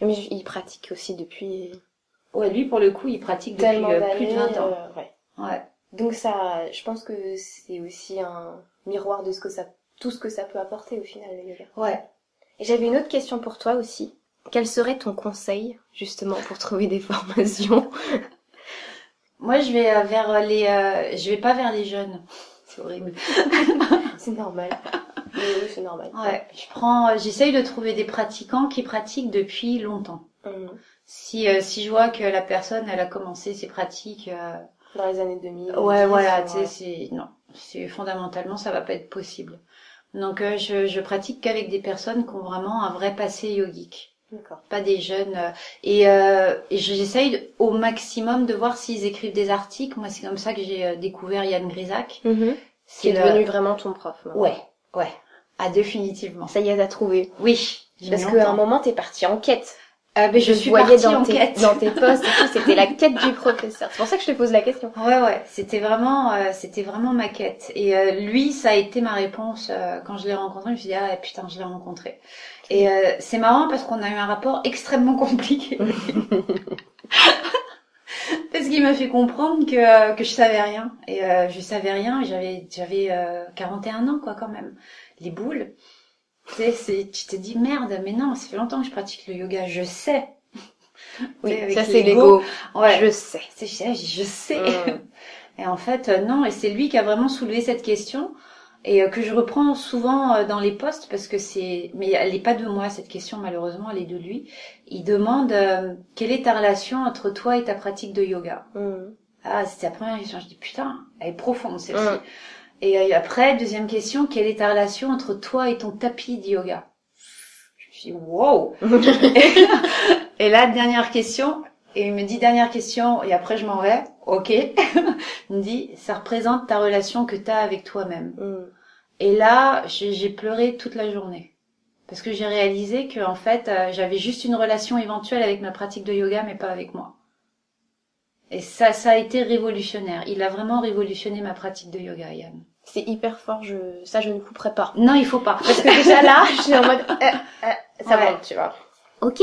Mais il pratique aussi depuis... Ouais, lui, pour le coup, il pratique depuis euh, plus de vingt ans. Euh, ouais. Ouais. Donc ça, je pense que c'est aussi un miroir de ce que ça, tout ce que ça peut apporter au final, le yoga. Ouais. Et j'avais une autre question pour toi aussi. Quel serait ton conseil, justement, pour trouver des formations? Moi, je vais euh, vers les, euh, je vais pas vers les jeunes. C'est horrible. C'est normal. Mais oui, c'est normal. Ouais. Je prends, euh, j'essaye de trouver des pratiquants qui pratiquent depuis longtemps. Mmh. Si euh, si je vois que la personne elle a commencé ses pratiques euh... dans les années deux mille, ouais voilà, tu sais, c'est non, c'est fondamentalement ça va pas être possible. Donc euh, je je pratique qu'avec des personnes qui ont vraiment un vrai passé yogique. D'accord. Pas des jeunes euh... et euh, j'essaye au maximum de voir s'ils écrivent des articles. Moi c'est comme ça que j'ai découvert Yann Grisac, mm-hmm. qui est le... devenu vraiment ton prof. Hein. Ouais, ouais. Ah définitivement. Ça y est, t'as trouvé. Oui, parce qu'à un moment t'es partie en quête. Euh, ben je, je suis voyais partie dans en tes, quête. Dans tes posts et tout, c'était la quête du professeur. C'est pour ça que je te pose la question. Ouais, ouais. C'était vraiment, euh, c'était vraiment ma quête. Et euh, lui, ça a été ma réponse euh, quand je l'ai rencontré. Je me suis dit ah putain, je l'ai rencontré. Okay. Et euh, c'est marrant parce qu'on a eu un rapport extrêmement compliqué. Parce qu'il m'a fait comprendre que que je savais rien. Et euh, je savais rien. Et j'avais, j'avais euh, quarante et un ans quoi quand même. Les boules. Tu sais, c'est, tu t'es dit merde, mais non, ça fait longtemps que je pratique le yoga, je sais. Oui, ça c'est l'ego. Ouais. Je sais. C'est, je, je sais. Mm. Et en fait, non, et c'est lui qui a vraiment soulevé cette question et que je reprends souvent dans les posts parce que c'est, mais elle est pas de moi cette question malheureusement, elle est de lui. Il demande euh, quelle est ta relation entre toi et ta pratique de yoga. Mm. Ah, c'était la première question. Je dis putain, elle est profonde celle-ci. Mm. Et après, deuxième question, quelle est ta relation entre toi et ton tapis de yoga? Je me suis dit, wow. Et là, dernière question, et il me dit, dernière question, et après je m'en vais, ok. Il me dit, ça représente ta relation que t'as avec toi-même. Mm. Et là, j'ai, j'ai pleuré toute la journée. Parce que j'ai réalisé que, en fait, j'avais juste une relation éventuelle avec ma pratique de yoga, mais pas avec moi. Et ça, ça a été révolutionnaire. Il a vraiment révolutionné ma pratique de yoga, Yann. C'est hyper fort, je, ça je ne couperai pas. Non, il faut pas. Parce que déjà là, je suis en mode, euh, euh, ça ouais. monte, tu vois. Ok.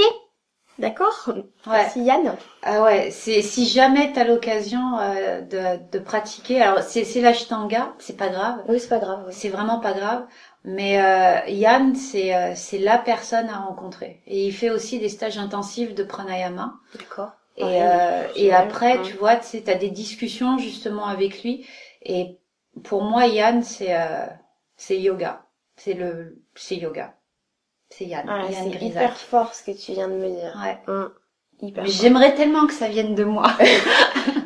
D'accord. Ouais. Merci Yann. Ah ouais, c'est, si jamais tu as l'occasion euh, de, de pratiquer, alors c'est, c'est l'ashtanga, c'est pas grave. Oui, c'est pas grave. Oui. C'est vraiment pas grave. Mais euh, Yann, c'est, euh, c'est la personne à rencontrer. Et il fait aussi des stages intensifs de pranayama. D'accord. Et, ouais, euh, et après, ouais. tu vois, tu sais, t'as des discussions justement avec lui. Et pour moi, Yann, c'est, euh, c'est yoga. C'est le, c'est yoga. C'est Yann. Ah, Yann c'est Grisac. Hyper fort ce que tu viens de me dire. Ouais. Hum, hyper. Mais j'aimerais tellement que ça vienne de moi.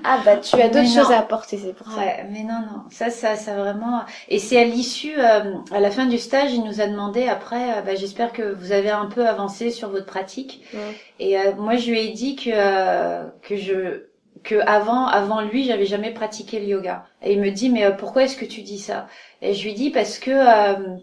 Ah bah tu as d'autres mais choses non. à apporter, c'est pour ça. Ouais, mais non non, ça ça ça vraiment. Et c'est à l'issue, euh, à la fin du stage, il nous a demandé après, euh, bah j'espère que vous avez un peu avancé sur votre pratique. Mmh. Et euh, moi je lui ai dit que euh, que je que avant avant lui j'avais jamais pratiqué le yoga. Et il me dit mais euh, pourquoi est-ce que tu dis ça? Et je lui dis parce que euh,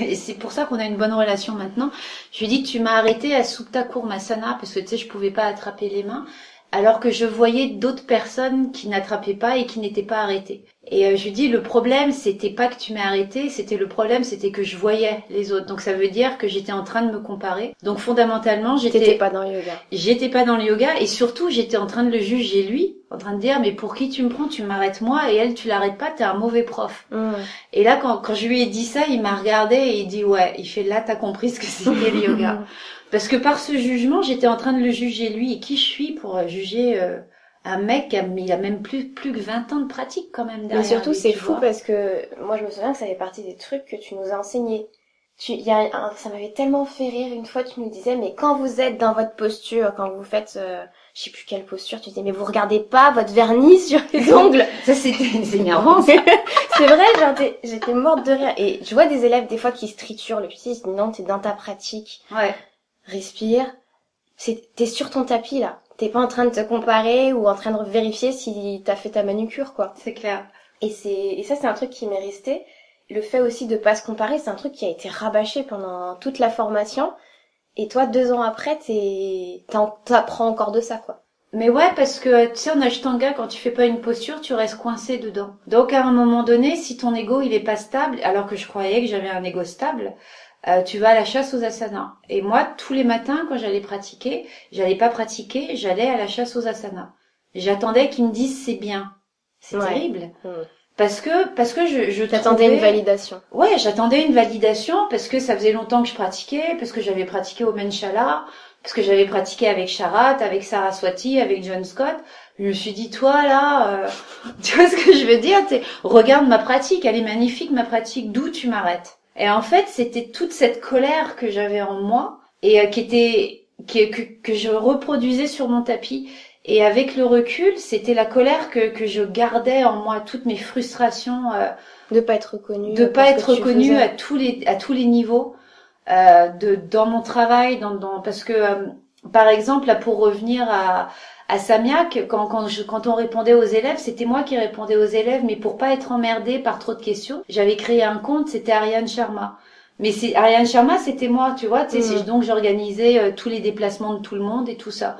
et c'est pour ça qu'on a une bonne relation maintenant. Je lui dis tu m'as arrêté à Supta Kurmasana parce que tu sais je pouvais pas attraper les mains. Alors que je voyais d'autres personnes qui n'attrapaient pas et qui n'étaient pas arrêtées. Et euh, je lui dis, le problème, c'était pas que tu m'aies arrêtée, c'était le problème, c'était que je voyais les autres. Donc ça veut dire que j'étais en train de me comparer. Donc fondamentalement, j'étais... T'étais pas dans le yoga. J'étais pas dans le yoga et surtout, j'étais en train de le juger lui, en train de dire, mais pour qui tu me prends? Tu m'arrêtes moi et elle, tu l'arrêtes pas, t'es un mauvais prof. Mmh. Et là, quand, quand je lui ai dit ça, il m'a regardé et il dit, ouais, il fait là, t'as compris ce que c'était le yoga. Parce que par ce jugement, j'étais en train de le juger lui. Et qui je suis pour juger euh, un mec qui a, il a même plus, plus que vingt ans de pratique quand même derrière. Mais surtout, lui, c'est fou parce que moi, je me souviens que ça fait partie des trucs que tu nous as enseignés. Tu, y a un, ça m'avait tellement fait rire. Une fois, tu nous disais, mais quand vous êtes dans votre posture, quand vous faites... Euh, je sais plus quelle posture, tu disais, mais vous regardez pas votre vernis sur les ongles. Ça, c'était, c'est énervant, ça. C'est vrai, genre, t'es, j'étais morte de rire. Et je vois des élèves, des fois, qui se triturent le petit, ils se disent, non, t'es dans ta pratique. Ouais. Respire, c'est, t'es sur ton tapis là, t'es pas en train de te comparer ou en train de vérifier si t'as fait ta manucure quoi. C'est clair. Et c'est et ça c'est un truc qui m'est resté, le fait aussi de pas se comparer, c'est un truc qui a été rabâché pendant toute la formation et toi deux ans après t'es, t'apprends encore de ça quoi. Mais ouais, parce que tu sais en ashtanga quand tu fais pas une posture, tu restes coincé dedans. Donc à un moment donné, si ton ego il est pas stable, alors que je croyais que j'avais un ego stable. Euh, tu vas à la chasse aux asanas. Et moi, tous les matins, quand j'allais pratiquer, j'allais pas pratiquer, j'allais à la chasse aux asanas. J'attendais qu'ils me disent c'est bien. C'est ouais. terrible. Mmh. Parce que, parce que je, je T'attendais trouvais... une validation. Ouais, j'attendais une validation parce que ça faisait longtemps que je pratiquais, parce que j'avais pratiqué au Menchala, parce que j'avais pratiqué avec Sharat, avec Saraswati, avec John Scott. Je me suis dit, toi, là, euh... tu vois ce que je veux dire? T'es... Regarde ma pratique, elle est magnifique, ma pratique, d'où tu m'arrêtes? Et en fait, c'était toute cette colère que j'avais en moi et euh, qui était qui, que, que je reproduisais sur mon tapis. Et avec le recul, c'était la colère que que je gardais en moi, toutes mes frustrations euh, de pas être reconnue, de pas être reconnue à tous les à tous les niveaux euh, de dans mon travail, dans dans parce que euh, par exemple là pour revenir à à Samyak, quand, quand, je, quand on répondait aux élèves, c'était moi qui répondais aux élèves, mais pour pas être emmerdée par trop de questions, j'avais créé un compte, c'était Ariane Sharma. Mais c'est, Ariane Sharma, c'était moi, tu vois, tu sais, mmh. donc j'organisais euh, tous les déplacements de tout le monde et tout ça.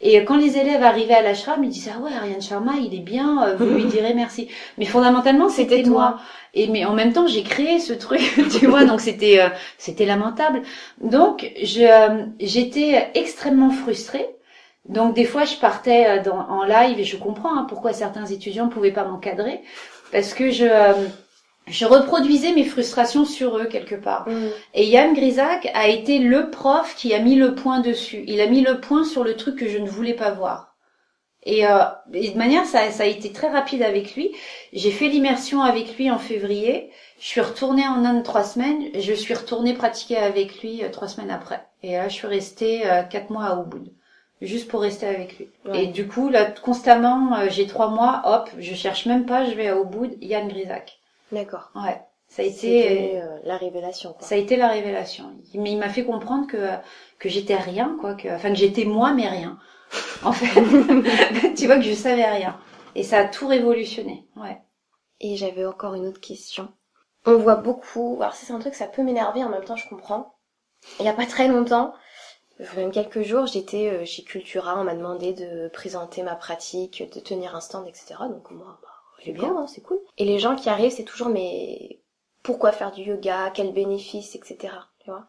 Et euh, quand les élèves arrivaient à l'ashram, ils disaient « Ah ouais, Ariane Sharma, il est bien, euh, vous lui direz merci. » Mais fondamentalement, c'était, c'était moi. Toi. Et mais en même temps, j'ai créé ce truc, tu vois, donc c'était euh, c'était lamentable. Donc, je euh, j'étais extrêmement frustrée. Donc des fois je partais dans, en live et je comprends hein, pourquoi certains étudiants ne pouvaient pas m'encadrer parce que je euh, je reproduisais mes frustrations sur eux quelque part. Mmh. Et Yann Grisac a été le prof qui a mis le point dessus. Il a mis le point sur le truc que je ne voulais pas voir. Et, euh, et de manière ça, ça a été très rapide avec lui. J'ai fait l'immersion avec lui en février. Je suis retournée en Inde trois semaines. Je suis retournée pratiquer avec lui euh, trois semaines après. Et là je suis restée euh, quatre mois à Ubud. Juste pour rester avec lui. Ouais. Et du coup, là, constamment, euh, j'ai trois mois, hop, je cherche même pas, je vais à Ubud, Yann Grisac. D'accord. Ouais. Ça a C'était été euh, la révélation. Quoi. Ça a été la révélation. Mais il m'a fait comprendre que que j'étais rien, quoi, que, enfin que j'étais moi mais rien. En fait, tu vois que je savais rien. Et ça a tout révolutionné. Ouais. Et j'avais encore une autre question. On voit beaucoup. Alors c'est un truc, ça peut m'énerver, en même temps, je comprends. Il y a pas très longtemps. Même quelques jours, j'étais chez Cultura, on m'a demandé de présenter ma pratique, de tenir un stand, et cetera. Donc moi, bah, c'est bien, bien hein, c'est cool. Et les gens qui arrivent, c'est toujours mais pourquoi faire du yoga, quels bénéfices, et cetera. Tu vois,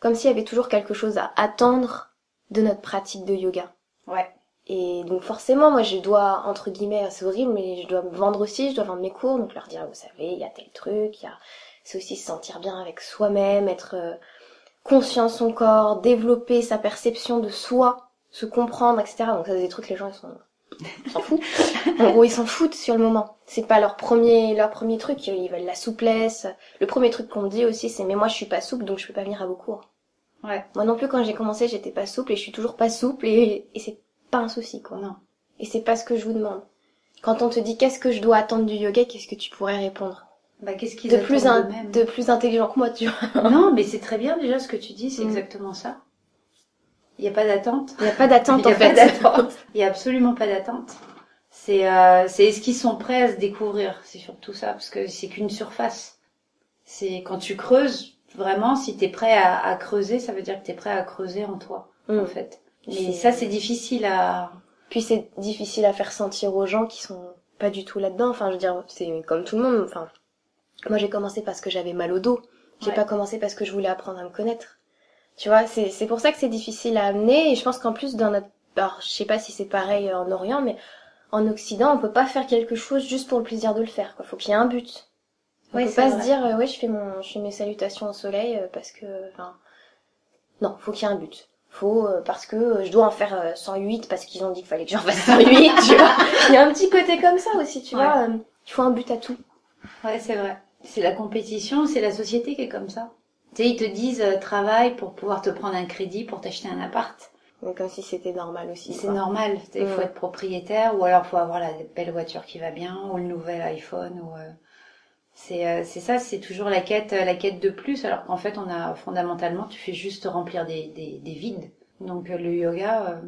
comme s'il y avait toujours quelque chose à attendre de notre pratique de yoga. Ouais. Et donc forcément, moi je dois, entre guillemets, c'est horrible, mais je dois me vendre aussi, je dois vendre mes cours, donc leur dire, vous savez, il y a tel truc, il y a... c'est aussi se sentir bien avec soi-même, être euh, conscient de son corps, développer sa perception de soi, se comprendre, et cetera. Donc ça c'est des trucs, les gens ils sont... ils s'en foutent. En gros, ils s'en foutent sur le moment. C'est pas leur premier, leur premier truc, ils veulent la souplesse. Le premier truc qu'on me dit aussi, c'est mais moi je suis pas souple, donc je peux pas venir à vos cours. Ouais. Moi non plus, quand j'ai commencé, j'étais pas souple et je suis toujours pas souple et, et c'est pas un souci, quoi. Non. Et c'est pas ce que je vous demande. Quand on te dit qu'est-ce que je dois attendre du yoga, qu'est-ce que tu pourrais répondre? Bah, qu'est-ce qu'ils attendent de même ? De plus intelligent que moi, tu vois. Non, mais c'est très bien déjà ce que tu dis, c'est mm. exactement ça. Il n'y a pas d'attente. Il n'y a pas d'attente, en fait. Il n'y a absolument pas d'attente. C'est, euh, c'est est-ce qu'ils sont prêts à se découvrir? C'est surtout ça, parce que c'est qu'une surface. C'est quand tu creuses, vraiment, si t'es prêt à, à creuser, ça veut dire que t'es prêt à creuser en toi, mmh. en fait. Mais ça, c'est difficile à... Puis c'est difficile à faire sentir aux gens qui sont pas du tout là-dedans. Enfin, je veux dire, c'est comme tout le monde. Enfin, moi, j'ai commencé parce que j'avais mal au dos. J'ai ouais. pas commencé parce que je voulais apprendre à me connaître. Tu vois, c'est c'est pour ça que c'est difficile à amener. Et je pense qu'en plus, dans notre... Alors, je sais pas si c'est pareil en Orient, mais en Occident, on peut pas faire quelque chose juste pour le plaisir de le faire, quoi. Faut qu'il y ait un but. On oui, peut pas vrai. se dire, euh, ouais, je fais mon, je fais mes salutations au soleil parce que... Enfin, non, faut qu'il y ait un but. Faut... Euh, parce que euh, je dois en faire euh, cent huit parce qu'ils ont dit qu'il fallait que j'en fasse cent huit, tu vois. Il y a un petit côté comme ça aussi, tu ouais. vois. Il euh, faut un but à tout. Ouais, c'est vrai. C'est la compétition, c'est la société qui est comme ça. Tu sais, ils te disent euh, travail pour pouvoir te prendre un crédit pour t'acheter un appart. Mais comme si c'était normal aussi. C'est quoi. normal. Il mmh. faut être propriétaire ou alors il faut avoir la belle voiture qui va bien ou le nouvel iPhone. Ou euh... c'est euh, c'est ça, c'est toujours la quête, la quête de plus. Alors qu'en fait, on a fondamentalement, tu fais juste remplir des des, des vides. Donc euh, le yoga, euh,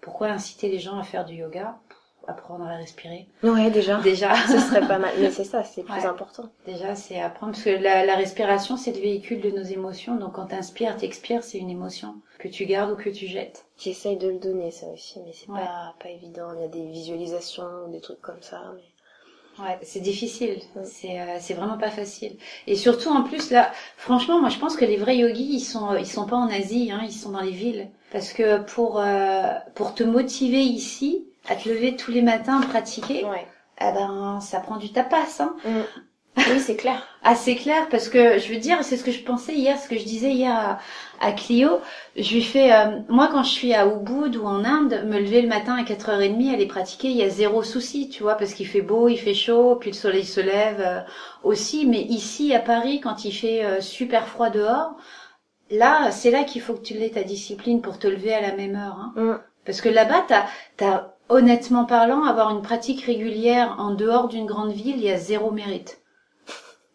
pourquoi inciter les gens à faire du yoga? Apprendre à respirer. Ouais, déjà. Déjà. Ce serait pas mal. Mais c'est ça, c'est plus ouais. important. Déjà, c'est apprendre. Parce que la, la respiration, c'est le véhicule de nos émotions. Donc, quand t'inspires, t'expires, c'est une émotion que tu gardes ou que tu jettes. J'essaye de le donner, ça aussi, mais c'est ouais. pas, pas évident. Il y a des visualisations, des trucs comme ça, mais... Ouais, c'est difficile. Ouais. C'est, euh, c'est vraiment pas facile. Et surtout, en plus, là, franchement, moi, je pense que les vrais yogis, ils sont, ils sont pas en Asie, hein, ils sont dans les villes. Parce que pour, euh, pour te motiver ici, à te lever tous les matins, pratiquer, ouais. eh ben, ça prend du tapas, hein. Mm. Oui, c'est clair. Ah, c'est clair, parce que, je veux dire, c'est ce que je pensais hier, ce que je disais hier à, à Clio. Je lui fais, euh, moi, quand je suis à Ubud ou en Inde, me lever le matin à quatre heures trente, aller pratiquer, il y a zéro souci, tu vois, parce qu'il fait beau, il fait chaud, puis le soleil se lève euh, aussi. Mais ici, à Paris, quand il fait euh, super froid dehors, là, c'est là qu'il faut que tu l'aies ta discipline pour te lever à la même heure, hein. Mm. Parce que là-bas, t'as, t'as, honnêtement parlant, avoir une pratique régulière en dehors d'une grande ville, il y a zéro mérite.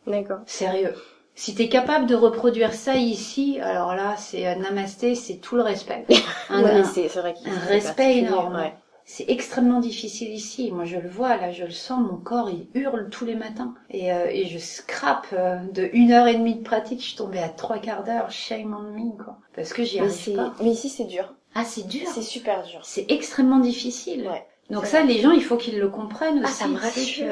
D'accord. Sérieux. Si t'es capable de reproduire ça ici, alors là, c'est euh, namasté, c'est tout le respect. Un, ouais, un, c'est, c'est vrai qu'il un respect énorme. Ouais. C'est extrêmement difficile ici. Moi, je le vois, là, je le sens, mon corps, il hurle tous les matins. Et, euh, et je scrape euh, de une heure et demie de pratique, je suis tombée à trois quarts d'heure, shame on me, quoi. Parce que j'y arrive c'est... pas. Mais ici, c'est dur. Ah, c'est dur. C'est super dur. C'est extrêmement difficile. Ouais. Donc ça, les gens, il faut qu'ils le comprennent aussi. Ah, ça me rassure.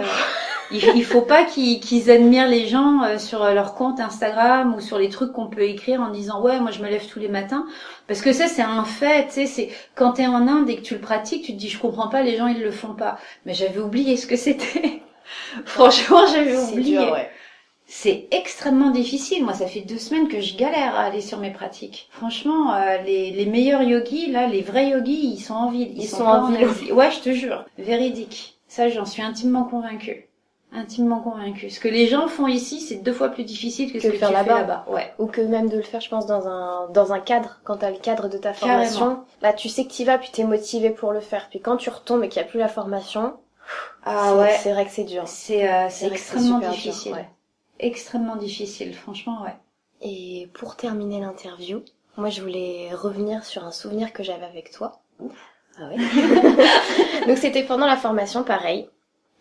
Il faut pas qu'ils, qu'ils admirent les gens sur leur compte Instagram ou sur les trucs qu'on peut écrire en disant « Ouais, moi, je me lève tous les matins. » Parce que ça, c'est un fait. Tu sais, c'est quand t'es en Inde et que tu le pratiques, tu te dis « Je comprends pas, les gens, ils le font pas. » Mais j'avais oublié ce que c'était. Franchement, j'avais c'est oublié. Dur, ouais. C'est extrêmement difficile. Moi, ça fait deux semaines que je galère à aller sur mes pratiques. Franchement, euh, les, les meilleurs yogis, là, les vrais yogis, ils sont en ville. Ils, ils sont, sont en ville. En... Ouais, je te jure. Véridique. Ça, j'en suis intimement convaincue. Intimement convaincue. Ce que les gens font ici, c'est deux fois plus difficile que, que ce que faire tu là-bas. fais là-bas. Ouais. Ou que même de le faire, je pense, dans un dans un cadre. Quand t'as le cadre de ta formation, Carrément. là, tu sais que t'y vas, puis t'es motivé pour le faire. Puis quand tu retombes et qu'il n'y a plus la formation, ah c'est, ouais, c'est vrai que c'est dur. C'est euh, c'est, c'est extrêmement c'est difficile. Dur, ouais. Extrêmement difficile, franchement, ouais. Et pour terminer l'interview, moi je voulais revenir sur un souvenir que j'avais avec toi. Ah ouais. Donc c'était pendant la formation, pareil.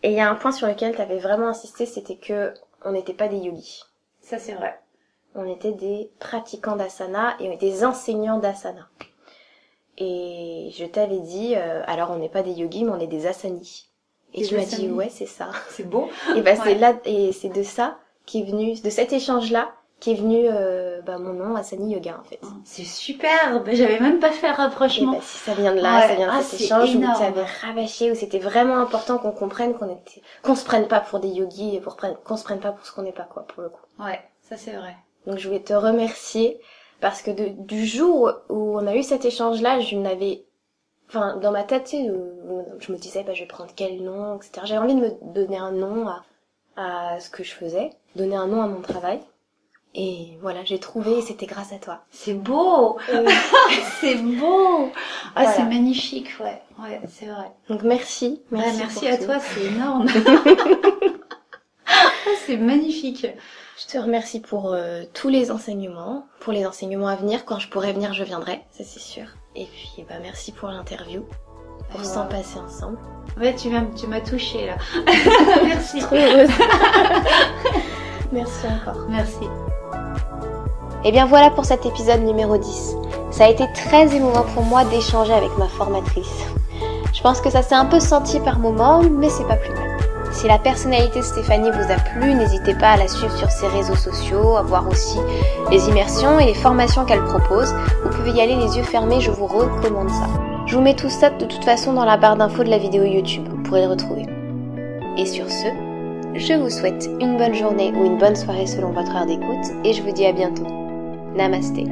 Et il y a un point sur lequel tu avais vraiment insisté, c'était que on n'était pas des yogis. Ça c'est vrai. On était des pratiquants d'asana et des enseignants d'asana. Et je t'avais dit, euh, alors on n'est pas des yogis, mais on est des asanis. Et des tu m'as dit, ouais, c'est ça. C'est beau. Et ben ouais. c'est là, et c'est de ça. Qui est venu de cet échange-là qui est venu euh, bah, mon nom, Asani Yoga en fait. C'est superbe, j'avais même pas fait un rapprochement. Et bah, si ça vient de là, ouais. ça vient de ah, cet échange énorme. Où tu avais rabâché, où c'était vraiment important qu'on comprenne qu'on était, qu'on se prenne pas pour des yogis et pour prenne... qu'on se prenne pas pour ce qu'on n'est pas quoi, pour le coup. Ouais, ça c'est vrai. Donc je voulais te remercier parce que de, du jour où on a eu cet échange là, je n'avais, enfin dans ma tête, tu sais, je me disais bah je vais prendre quel nom, et cetera. J'avais envie de me donner un nom à, à ce que je faisais, donner un nom à mon travail. Et voilà, j'ai trouvé et c'était grâce à toi. C'est beau euh... C'est beau Ah, voilà. C'est magnifique, ouais. Ouais, c'est vrai. Donc merci. Merci, ouais, merci à tout. Toi, c'est énorme. C'est magnifique. Je te remercie pour euh, tous les enseignements, pour les enseignements à venir. Quand je pourrai venir, je viendrai, ça c'est sûr. Et puis, bah, merci pour l'interview, pour s'en euh... passer ensemble. Ouais, tu m'as, tu m'as touchée, là. Merci. Trop heureuse. Merci encore. Merci. Et bien voilà pour cet épisode numéro dix. Ça a été très émouvant pour moi d'échanger avec ma formatrice. Je pense que ça s'est un peu senti par moment, mais c'est pas plus mal. Si la personnalité de Stéphanie vous a plu, n'hésitez pas à la suivre sur ses réseaux sociaux, à voir aussi les immersions et les formations qu'elle propose. Vous pouvez y aller les yeux fermés, je vous recommande ça. Je vous mets tout ça de toute façon dans la barre d'infos de la vidéo YouTube, vous pourrez le retrouver. Et sur ce, je vous souhaite une bonne journée ou une bonne soirée selon votre heure d'écoute et je vous dis à bientôt. Namasté.